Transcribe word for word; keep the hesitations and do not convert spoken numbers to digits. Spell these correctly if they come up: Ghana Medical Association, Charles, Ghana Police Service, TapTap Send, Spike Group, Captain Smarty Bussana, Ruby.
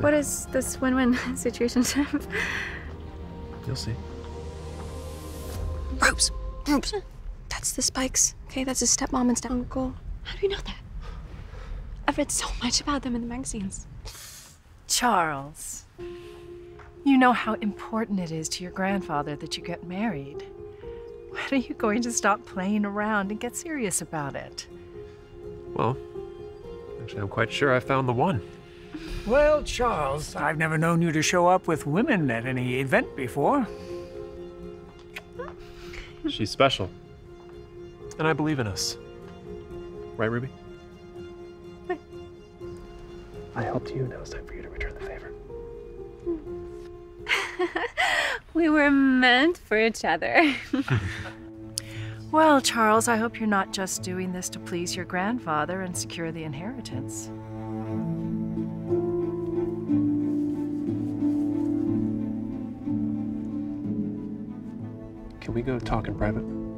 What is this win-win situationship? You'll see. Ropes! Ropes! That's the Spikes. Okay, that's his stepmom and step-uncle. How do you know that? I've read so much about them in the magazines. Charles, you know how important it is to your grandfather that you get married. When are you going to stop playing around and get serious about it? Well, actually, I'm quite sure I found the one. Well, Charles, I've never known you to show up with women at any event before. She's special. And I believe in us. Right, Ruby? I helped you, now it's time for you to return the favor. We were meant for each other. Well, Charles, I hope you're not just doing this to please your grandfather and secure the inheritance. Can we go talk in private?